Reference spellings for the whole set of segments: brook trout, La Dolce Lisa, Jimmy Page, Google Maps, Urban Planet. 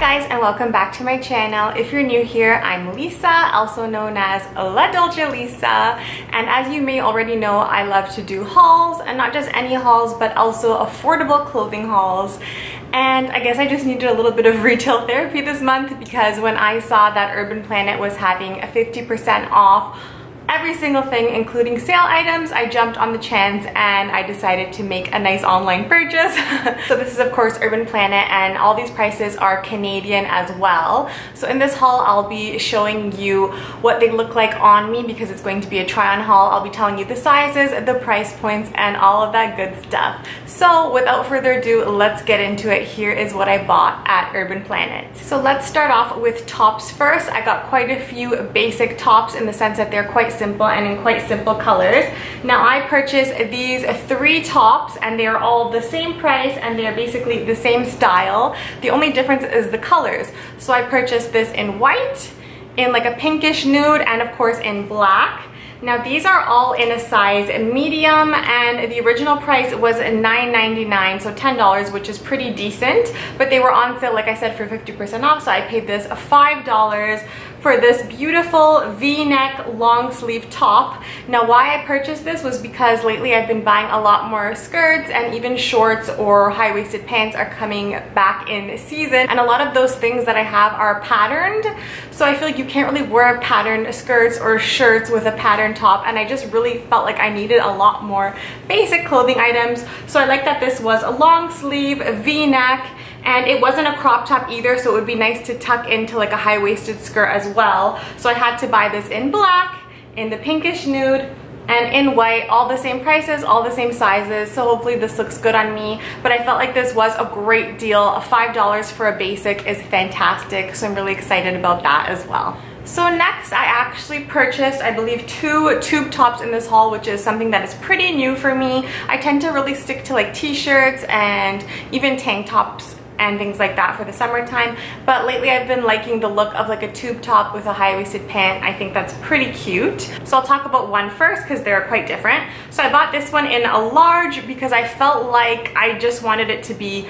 Hi guys, and welcome back to my channel. If you're new here, I'm Lisa, also known as La Dolce Lisa, and as you may already know, I love to do hauls, and not just any hauls but also affordable clothing hauls. And I guess I just needed a little bit of retail therapy this month, because when I saw that Urban Planet was having a 50% off every single thing, including sale items, I jumped on the chance and I decided to make a nice online purchase. So this is of course Urban Planet, and all these prices are Canadian as well. So in this haul, I'll be showing you what they look like on me, because it's going to be a try on haul. I'll be telling you the sizes, the price points, and all of that good stuff. So without further ado, let's get into it. Here is what I bought at Urban Planet. So let's start off with tops first. I got quite a few basic tops, in the sense that they're quite simple and in quite simple colors. Now I purchased these three tops, and they are all the same price, and they are basically the same style. The only difference is the colors. So I purchased this in white, in like a pinkish nude, and of course in black. Now these are all in a size medium, and the original price was $9.99, so $10, which is pretty decent, but they were on sale, like I said, for 50% off, so I paid this $5 for this beautiful V-neck long sleeve top. Now why I purchased this was because lately I've been buying a lot more skirts, and even shorts or high-waisted pants are coming back in season, and a lot of those things that I have are patterned, so I feel like you can't really wear patterned skirts or shirts with a pattern top, and I just really felt like I needed a lot more basic clothing items. So I like that this was a long sleeve, a V-neck, and it wasn't a crop top either, so it would be nice to tuck into like a high-waisted skirt as well. So I had to buy this in black, in the pinkish nude, and in white, all the same prices, all the same sizes, so hopefully this looks good on me. But I felt like this was a great deal. $5 for a basic is fantastic, so I'm really excited about that as well. So next, I actually purchased, I believe, two tube tops in this haul, which is something that is pretty new for me. I tend to really stick to like t-shirts and even tank tops and things like that for the summertime, but lately I've been liking the look of like a tube top with a high-waisted pant. I think that's pretty cute. So I'll talk about one first, because they're quite different. So I bought this one in a large, because I felt like I just wanted it to be,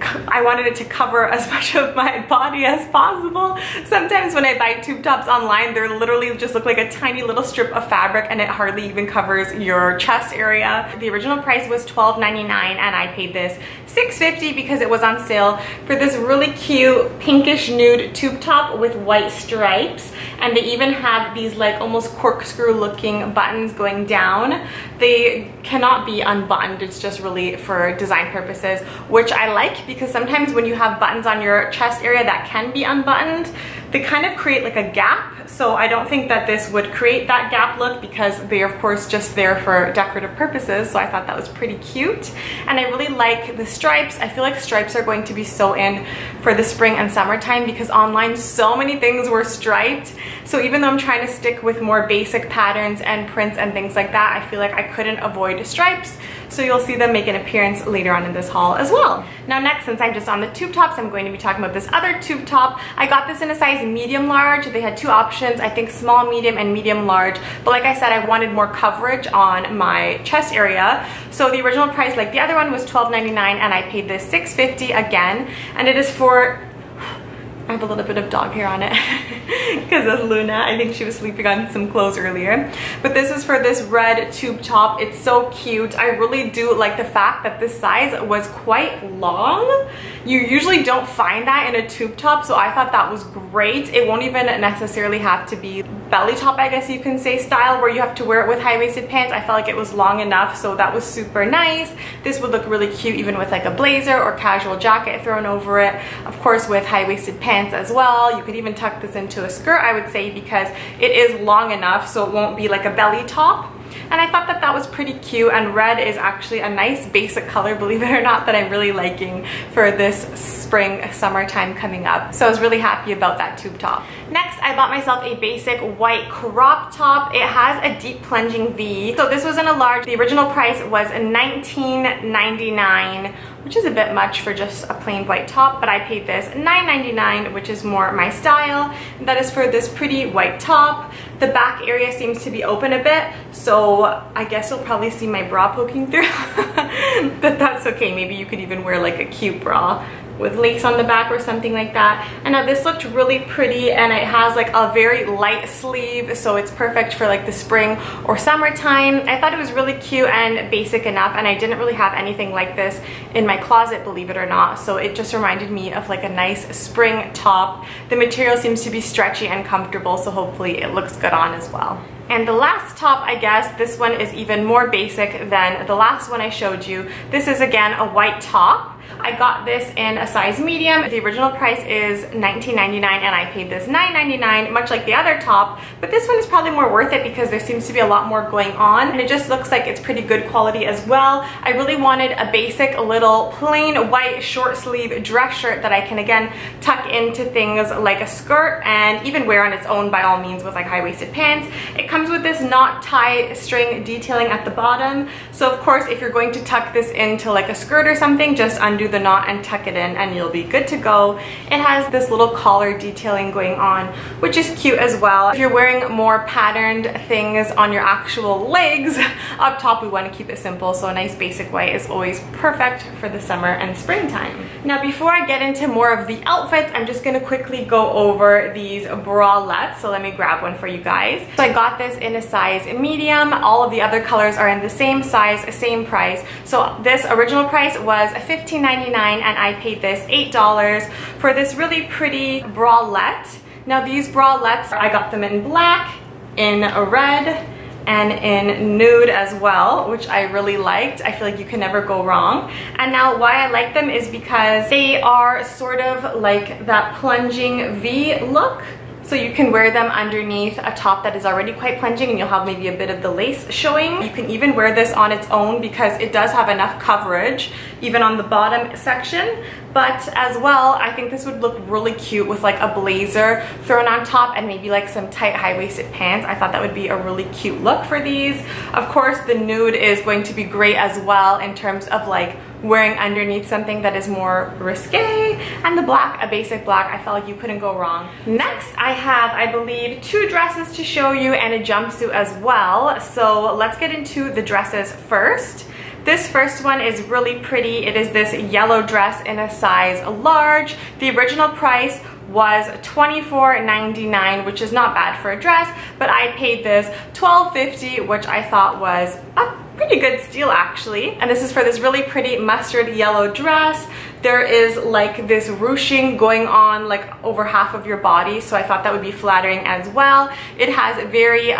I wanted it to cover as much of my body as possible. Sometimes when I buy tube tops online, they're literally just look like a tiny little strip of fabric, and it hardly even covers your chest area. The original price was $12.99, and I paid this $6.50 because it was on sale for this really cute pinkish nude tube top with white stripes, and they even have these like almost corkscrew looking buttons going down. They cannot be unbuttoned, it's just really for design purposes, which I like, because sometimes when you have buttons on your chest area that can be unbuttoned, they kind of create like a gap. So I don't think that this would create that gap look, because they're of course just there for decorative purposes. So I thought that was pretty cute, and I really like the stripes. I feel like stripes are going to be so in for the spring and summertime, because online so many things were striped. So even though I'm trying to stick with more basic patterns and prints and things like that, I feel like I couldn't avoid stripes. So you'll see them make an appearance later on in this haul as well. Now next, since I'm just on the tube tops, I'm going to be talking about this other tube top. I got this in a size medium large. They had two options, I think small, medium, and medium large. But like I said, I wanted more coverage on my chest area. So the original price, like the other one, was $12.99, and I paid this $6.50 again. And it is for, I have a little bit of dog hair on it because that's Luna. I think she was sleeping on some clothes earlier. But this is for this red tube top. It's so cute. I really do like the fact that this size was quite long. You usually don't find that in a tube top, so I thought that was great. It won't even necessarily have to be belly top, I guess you can say, style, where you have to wear it with high-waisted pants. I felt like it was long enough, so that was super nice. This would look really cute even with like a blazer or casual jacket thrown over it. Of course, with high-waisted pants as well. You could even tuck this into a skirt, I would say, because it is long enough, so it won't be like a belly top. And I thought that that was pretty cute, and red is actually a nice basic color, believe it or not, that I'm really liking for this spring, summertime coming up. So I was really happy about that tube top. Next, I bought myself a basic white crop top. It has a deep plunging V. So this was in a large. The original price was $19.99, which is a bit much for just a plain white top, but I paid this $9.99, which is more my style. That is for this pretty white top. The back area seems to be open a bit, so I guess you'll probably see my bra poking through, but that's okay. Maybe you could even wear like a cute bra with lace on the back or something like that. And now this looked really pretty, and it has like a very light sleeve, so it's perfect for like the spring or summertime. I thought it was really cute and basic enough, and I didn't really have anything like this in my closet, believe it or not, so it just reminded me of like a nice spring top. The material seems to be stretchy and comfortable, so hopefully it looks good on as well. And the last top, I guess, this one is even more basic than the last one I showed you. This is again a white top. I got this in a size medium. The original price is $19.99 and I paid this $9.99, much like the other top, but this one is probably more worth it because there seems to be a lot more going on, and it just looks like it's pretty good quality as well. I really wanted a basic little plain white short sleeve dress shirt that I can again tuck into things like a skirt and even wear on its own by all means with like high-waisted pants. It comes with this knot tie string detailing at the bottom, so of course if you're going to tuck this into like a skirt or something, just undo the knot and tuck it in and you'll be good to go. It has this little collar detailing going on, which is cute as well. If you're wearing more patterned things on your actual legs up top, we want to keep it simple, so a nice basic white is always perfect for the summer and springtime. Now before I get into more of the outfits, I'm just going to quickly go over these bralettes, so let me grab one for you guys. So I got this in a size medium. All of the other colors are in the same size, same price, so this original price was $15.99 and I paid this $8 for this really pretty bralette. Now these bralettes, I got them in black, in a red, and in nude as well, which I really liked. I feel like you can never go wrong. And now why I like them is because they are sort of like that plunging V look. So you can wear them underneath a top that is already quite plunging and you'll have maybe a bit of the lace showing. You can even wear this on its own because it does have enough coverage, even on the bottom section. But as well, I think this would look really cute with like a blazer thrown on top and maybe like some tight high-waisted pants. I thought that would be a really cute look for these. Of course, the nude is going to be great as well in terms of like wearing underneath something that is more risque, and the black, a basic black, I felt like you couldn't go wrong. Next, I have, I believe, two dresses to show you and a jumpsuit as well. So let's get into the dresses first. This first one is really pretty. It is this yellow dress in a size large. The original price was $24.99, which is not bad for a dress, but I paid this $12.50, which I thought was a pretty good steal actually. And this is for this really pretty mustard yellow dress. There is like this ruching going on like over half of your body, so I thought that would be flattering as well. It has very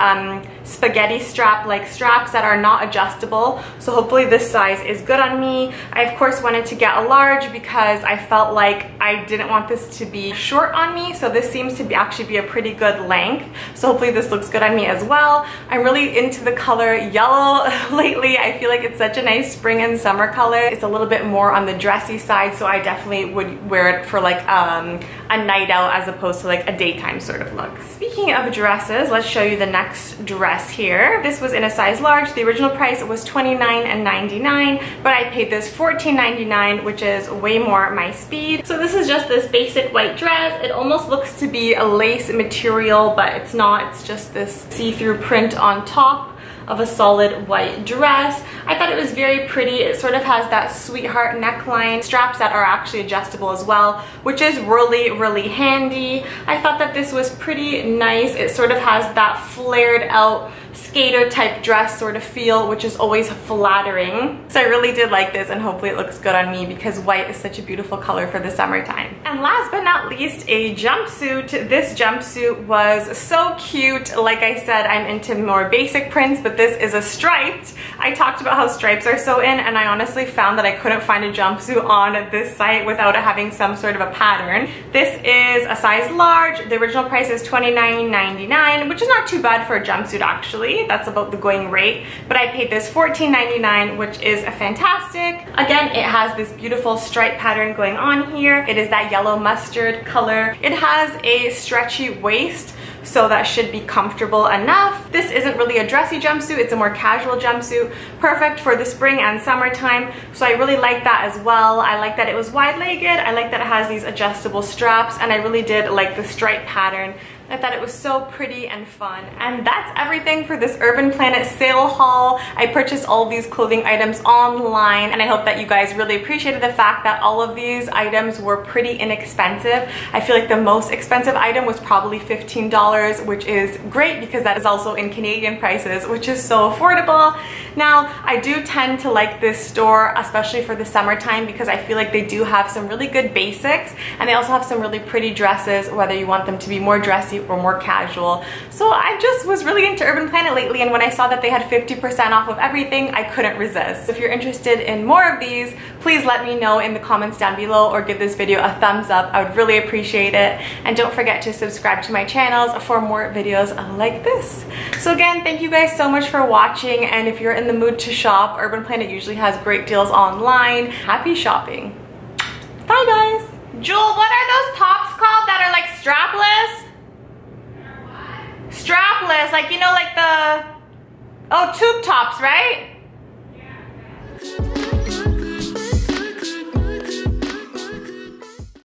spaghetti strap like straps that are not adjustable, so hopefully this size is good on me. I of course wanted to get a large because I felt like I didn't want this to be short on me, so this seems to be actually be a pretty good length, so hopefully this looks good on me as well. I'm really into the color yellow lately. I feel like it's such a nice spring and summer color. It's a little bit more on the dressy side, so I definitely would wear it for like a night out as opposed to like a daytime sort of look. Speaking of dresses, let's show you the next dress here. This was in a size large. The original price was $29.99, but I paid this $14.99, which is way more my speed. So this is just this basic white dress. It almost looks to be a lace material, but it's not. It's just this see-through print on top of a solid white dress. I thought it was very pretty. It sort of has that sweetheart neckline, straps that are actually adjustable as well, which is really, really handy. I thought that this was pretty nice. It sort of has that flared out skater type dress sort of feel, which is always flattering. So I really did like this, and hopefully it looks good on me because white is such a beautiful color for the summertime. And last but not least, a jumpsuit. This jumpsuit was so cute. Like I said, I'm into more basic prints, but this is a striped. I talked about how stripes are so in, and I honestly found that I couldn't find a jumpsuit on this site without it having some sort of a pattern. This is a size large. The original price is $29.99, which is not too bad for a jumpsuit actually. That's about the going rate, but I paid this $14.99, which is fantastic. Again, it has this beautiful stripe pattern going on here. It is that yellow mustard color. It has a stretchy waist, so that should be comfortable enough. This isn't really a dressy jumpsuit, it's a more casual jumpsuit, perfect for the spring and summertime, so I really like that as well. I like that it was wide-legged, I like that it has these adjustable straps, and I really did like the stripe pattern I thought it was so pretty and fun. And that's everything for this Urban Planet sale haul. I purchased all these clothing items online, and I hope that you guys really appreciated the fact that all of these items were pretty inexpensive. I feel like the most expensive item was probably $15, which is great because that is also in Canadian prices, which is so affordable. Now, I do tend to like this store, especially for the summertime, because I feel like they do have some really good basics, and they also have some really pretty dresses, whether you want them to be more dressy or more casual. So I just was really into Urban Planet lately, and when I saw that they had 50% off of everything, I couldn't resist. If you're interested in more of these, please let me know in the comments down below or give this video a thumbs up. I would really appreciate it. And don't forget to subscribe to my channels for more videos like this. So again, thank you guys so much for watching, and if you're in the mood to shop, Urban Planet usually has great deals online. Happy shopping. Bye guys. Jewel, what are those tops called that are like strapless? Strapless, like, you know, like the, oh, tube tops, right?